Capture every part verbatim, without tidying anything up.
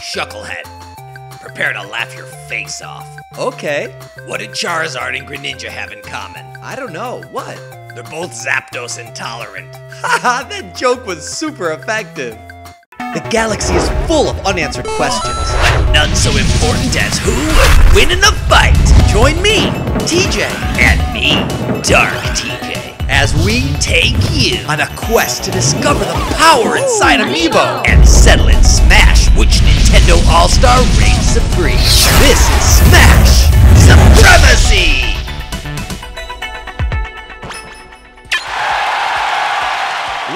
Shucklehead. Prepare to laugh your face off. Okay. What did Charizard and Greninja have in common? I don't know. What? They're both Zapdos intolerant. Haha, that joke was super effective. The galaxy is full of unanswered questions. But none so important as who would win in the fight. Join me, T J. And me, Dark T J. As we take you on a quest to discover the power inside Amiibo and settle in Smash, which Nintendo All-Star reigns supreme. This is Smash Supremacy!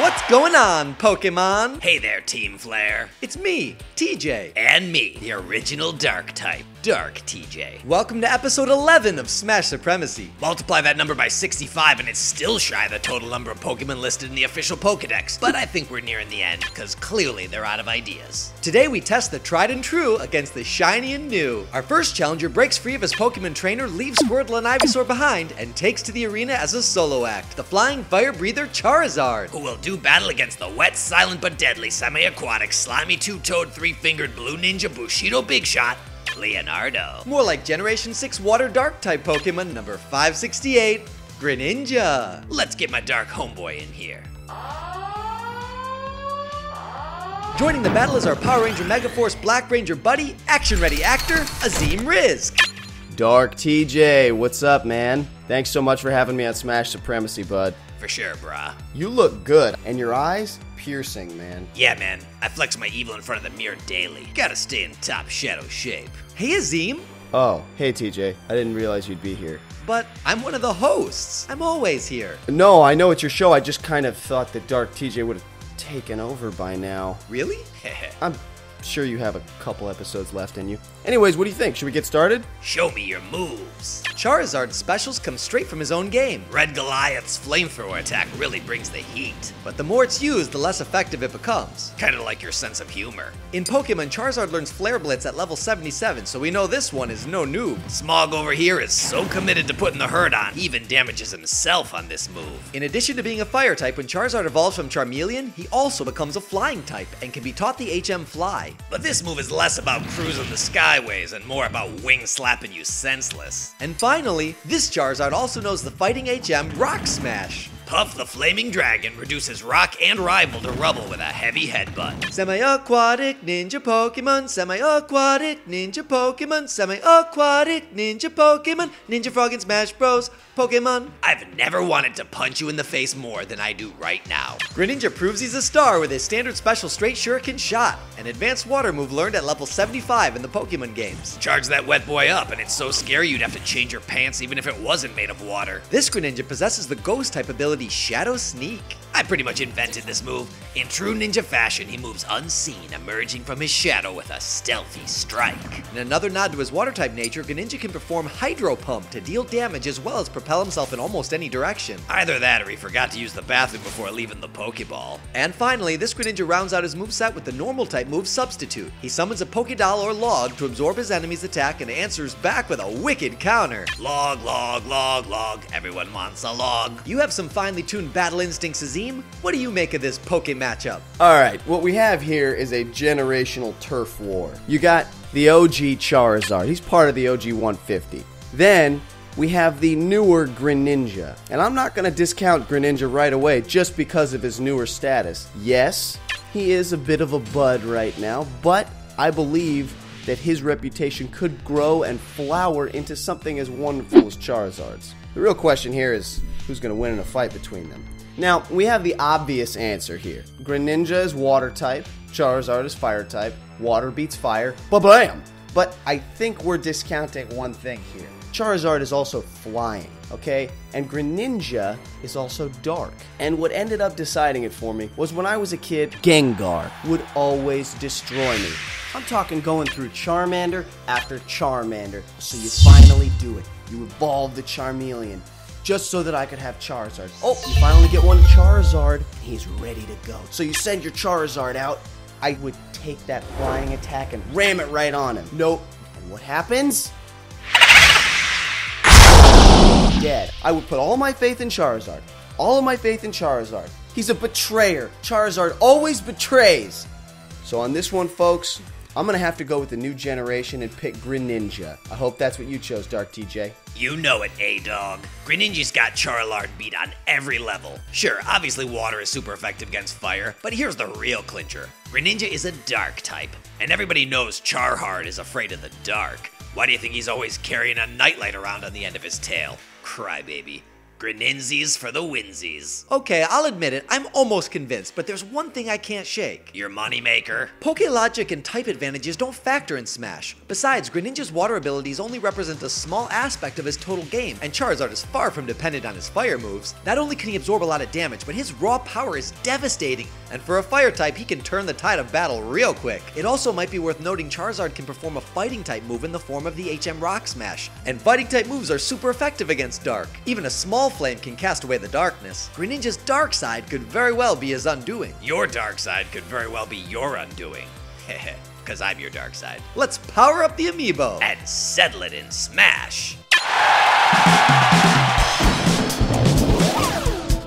What's going on, Pokemon? Hey there, Team Flare. It's me, T J. And me, the original Dark type, Dark T J. Welcome to episode eleven of Smash Supremacy. Multiply that number by sixty-five and it's still shy of the total number of Pokemon listed in the official Pokedex. But I think we're nearing the end, because clearly they're out of ideas. Today we test the tried and true against the shiny and new. Our first challenger breaks free of his Pokemon trainer, leaves Squirtle and Ivysaur behind, and takes to the arena as a solo act. The flying fire breather Charizard, who will do battle against the wet, silent, but deadly, semi-aquatic, slimy, two-toed, three-fingered, blue ninja, Bushido Big Shot, Leonardo. More like Generation six Water Dark-type Pokemon number five sixty-eight, Greninja. Let's get my Dark homeboy in here. Joining the battle is our Power Ranger Megaforce Black Ranger buddy, action-ready actor, Azim Rizk. Dark T J, what's up, man? Thanks so much for having me on Smash Supremacy, bud. For sure, brah. You look good, and your eyes, piercing, man. Yeah, man. I flex my evil in front of the mirror daily. Gotta stay in top shadow shape. Hey, Azim. Oh, hey, T J. I didn't realize you'd be here. But I'm one of the hosts. I'm always here. No, I know it's your show. I just kind of thought that Dark T J would have taken over by now. Really? I'm sure you have a couple episodes left in you. Anyways, what do you think? Should we get started? Show me your moves. Charizard's specials come straight from his own game. Red Goliath's flamethrower attack really brings the heat. But the more it's used, the less effective it becomes. Kinda like your sense of humor. In Pokemon, Charizard learns Flare Blitz at level seventy-seven, so we know this one is no noob. Smog over here is so committed to putting the hurt on, he even damages himself on this move. In addition to being a fire type, when Charizard evolves from Charmeleon, he also becomes a flying type and can be taught the H M Fly. But this move is less about cruising the skyways and more about wing slapping you senseless. And finally, this Charizard also knows the fighting H M Rock Smash. Puff the Flaming Dragon reduces rock and rival to rubble with a heavy headbutt. Semi-aquatic ninja Pokemon, semi-aquatic ninja Pokemon, semi-aquatic ninja Pokemon, Ninja Frog and Smash Bros. Pokemon. I've never wanted to punch you in the face more than I do right now. Greninja proves he's a star with his standard special straight shuriken shot, an advanced water move learned at level seventy-five in the Pokemon games. Charge that wet boy up, and it's so scary you'd have to change your pants even if it wasn't made of water. This Greninja possesses the ghost type ability Shadow Sneak. I pretty much invented this move. In true ninja fashion, he moves unseen, emerging from his shadow with a stealthy strike. In another nod to his water-type nature, Greninja can perform Hydro Pump to deal damage as well as propel himself in almost any direction. Either that or he forgot to use the bathroom before leaving the Pokeball. And finally, this Greninja rounds out his moveset with the normal-type move Substitute. He summons a Poké Doll or Log to absorb his enemy's attack and answers back with a wicked counter. Log, log, log, log. Everyone wants a log. You have some finely tuned battle instincts, Azim. What do you make of this Poké matchup? Alright, what we have here is a generational turf war. You got the O G Charizard. He's part of the O G one fifty. Then we have the newer Greninja. And I'm not going to discount Greninja right away just because of his newer status. Yes, he is a bit of a bud right now, but I believe that his reputation could grow and flower into something as wonderful as Charizard's. The real question here is who's going to win in a fight between them. Now, we have the obvious answer here. Greninja is water type, Charizard is fire type, water beats fire, ba-bam! But I think we're discounting one thing here. Charizard is also flying, okay? And Greninja is also dark. And what ended up deciding it for me was when I was a kid, Gengar would always destroy me. I'm talking going through Charmander after Charmander. So you finally do it. You evolve the Charmeleon. Just so that I could have Charizard. Oh, you finally get one Charizard, and he's ready to go. So you send your Charizard out. I would take that flying attack and ram it right on him. Nope. And what happens? Dead. I would put all my faith in Charizard. All of my faith in Charizard. He's a betrayer. Charizard always betrays. So on this one, folks, I'm going to have to go with the new generation and pick Greninja. I hope that's what you chose, Dark T J. You know it, A-Dog. Greninja's got Charizard beat on every level. Sure, obviously water is super effective against fire, but here's the real clincher. Greninja is a dark type, and everybody knows Charhard is afraid of the dark. Why do you think he's always carrying a nightlight around on the end of his tail? Crybaby. Greninzies for the Windsies. Okay, I'll admit it, I'm almost convinced, but there's one thing I can't shake. Your moneymaker. Pokelogic and type advantages don't factor in Smash. Besides, Greninja's water abilities only represent a small aspect of his total game, and Charizard is far from dependent on his fire moves. Not only can he absorb a lot of damage, but his raw power is devastating, and for a fire type, he can turn the tide of battle real quick. It also might be worth noting Charizard can perform a fighting type move in the form of the H M Rock Smash, and fighting type moves are super effective against Dark. Even a small Flame can cast away the darkness. Greninja's dark side could very well be his undoing. Your dark side could very well be your undoing. Heh, because I'm your dark side. Let's power up the Amiibo and settle it in Smash.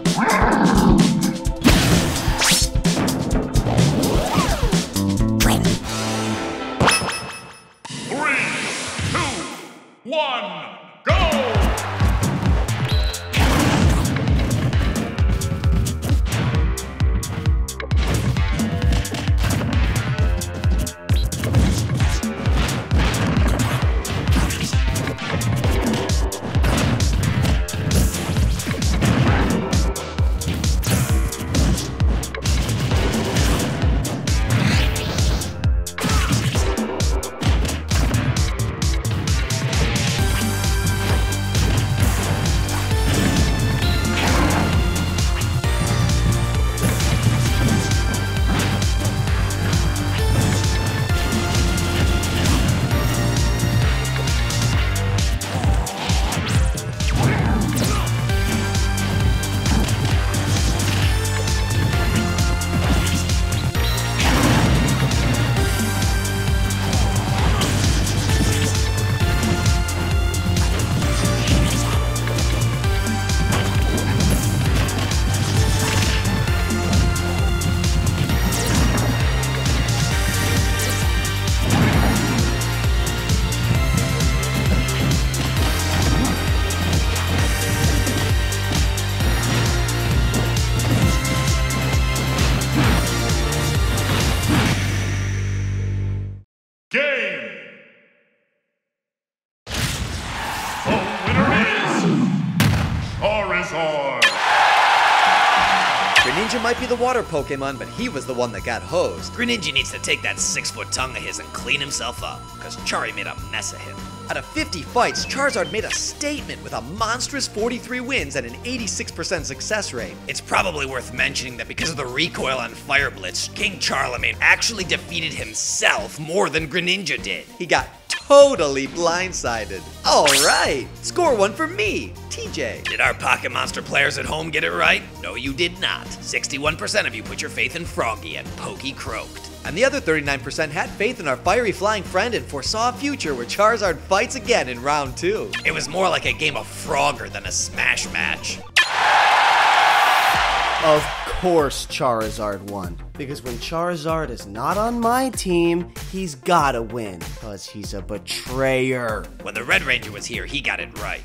three, two, one. Greninja might be the water Pokemon, but he was the one that got hosed. Greninja needs to take that six-foot tongue of his and clean himself up, because Chari made a mess of him. Out of fifty fights, Charizard made a statement with a monstrous forty-three wins and an eighty-six percent success rate. It's probably worth mentioning that because of the recoil on Fire Blitz, King Charlemagne actually defeated himself more than Greninja did. He got totally blindsided. All right, score one for me, T J. Did our Pocket Monster players at home get it right? No, you did not. sixty-one percent of you put your faith in Froggy and Pokey croaked. And the other thirty-nine percent had faith in our fiery flying friend and foresaw a future where Charizard fights again in round two. It was more like a game of Frogger than a Smash match. Of course Charizard won, because when Charizard is not on my team, he's gotta win, because he's a betrayer. When the Red Ranger was here, he got it right.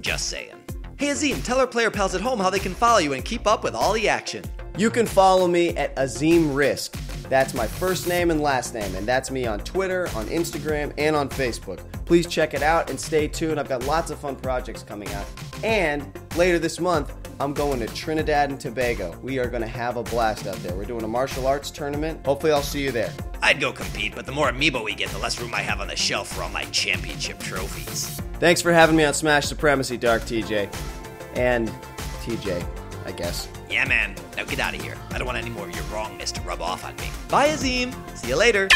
Just saying. Hey Azim, tell our player pals at home how they can follow you and keep up with all the action. You can follow me at Azim Rizk. That's my first name and last name, and that's me on Twitter, on Instagram, and on Facebook. Please check it out and stay tuned. I've got lots of fun projects coming out. And later this month, I'm going to Trinidad and Tobago. We are going to have a blast out there. We're doing a martial arts tournament. Hopefully I'll see you there. I'd go compete, but the more Amiibo we get, the less room I have on the shelf for all my championship trophies. Thanks for having me on Smash Supremacy, Dark T J. And T J, I guess. Yeah, man. Now get out of here. I don't want any more of your wrongness to rub off on me. Bye, Azim. See you later.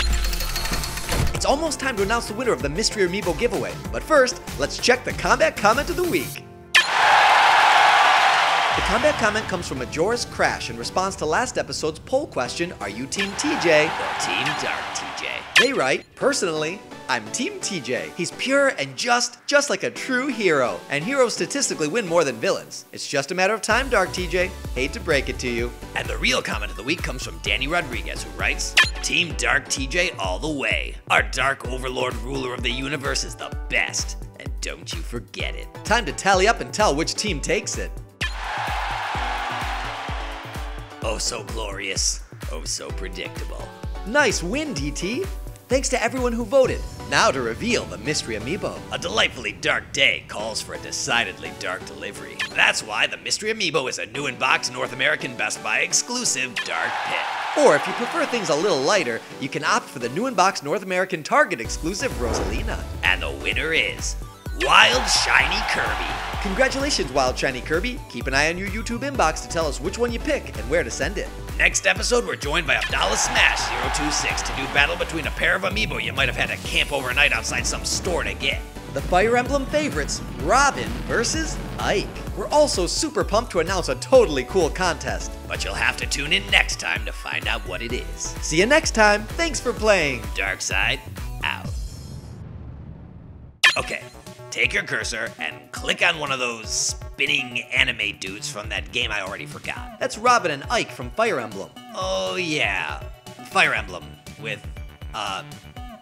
It's almost time to announce the winner of the Mystery Amiibo giveaway. But first, let's check the Combat Comment of the Week. The combat comment comes from Majora's Crash in response to last episode's poll question, are you Team T J or Team Dark T J? They write, personally, I'm Team T J. He's pure and just, just like a true hero. And heroes statistically win more than villains. It's just a matter of time, Dark T J. Hate to break it to you. And the real comment of the week comes from Danny Rodriguez, who writes, Team Dark T J all the way. Our Dark Overlord ruler of the universe is the best. And don't you forget it. Time to tally up and tell which team takes it. Oh, so glorious. Oh, so predictable. Nice win, D T. Thanks to everyone who voted. Now to reveal the mystery amiibo. A delightfully dark day calls for a decidedly dark delivery. That's why the mystery amiibo is a new in-box North American Best Buy exclusive dark pin. Or if you prefer things a little lighter, you can opt for the new in-box North American Target exclusive Rosalina. And the winner is Wild Shiny Kirby. Congratulations, Wild Shiny Kirby. Keep an eye on your YouTube inbox to tell us which one you pick and where to send it. Next episode, we're joined by Abdallah Smash zero two six to do battle between a pair of amiibo you might have had to camp overnight outside some store to get. The Fire Emblem favorites, Robin versus Ike. We're also super pumped to announce a totally cool contest. But you'll have to tune in next time to find out what it is. See you next time. Thanks for playing. Darkside, out. Okay, take your cursor and click on one of those spinning anime dudes from that game I already forgot. That's Robin and Ike from Fire Emblem. Oh yeah, Fire Emblem with uh,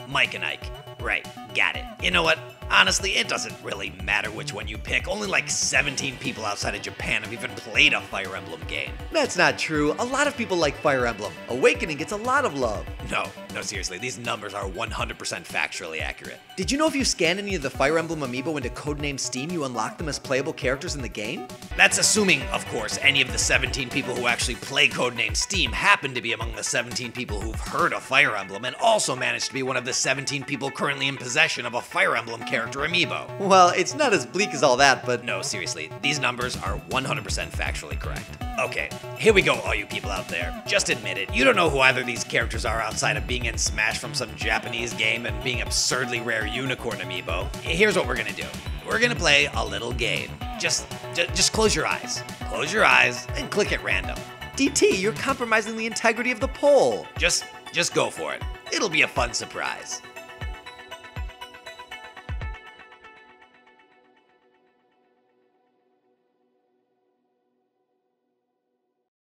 Mike and Ike. Right, got it. You know what? Honestly, it doesn't really matter which one you pick. Only like seventeen people outside of Japan have even played a Fire Emblem game. That's not true. A lot of people like Fire Emblem. Awakening gets a lot of love. No, no, seriously. These numbers are one hundred percent factually accurate. Did you know if you scan any of the Fire Emblem amiibo into Codename Steam, you unlock them as playable characters in the game? That's assuming, of course, any of the seventeen people who actually play Codename Steam happen to be among the seventeen people who've heard of Fire Emblem and also managed to be one of the seventeen people currently in possession of a Fire Emblem character. Amiibo. Well, it's not as bleak as all that, but no, seriously, these numbers are one hundred percent factually correct. Okay, here we go, all you people out there. Just admit it, you don't know who either of these characters are outside of being in Smash from some Japanese game and being absurdly rare unicorn amiibo. Here's what we're gonna do. We're gonna play a little game. Just, just close your eyes. Close your eyes and click at random. D T, you're compromising the integrity of the poll. Just, just go for it. It'll be a fun surprise.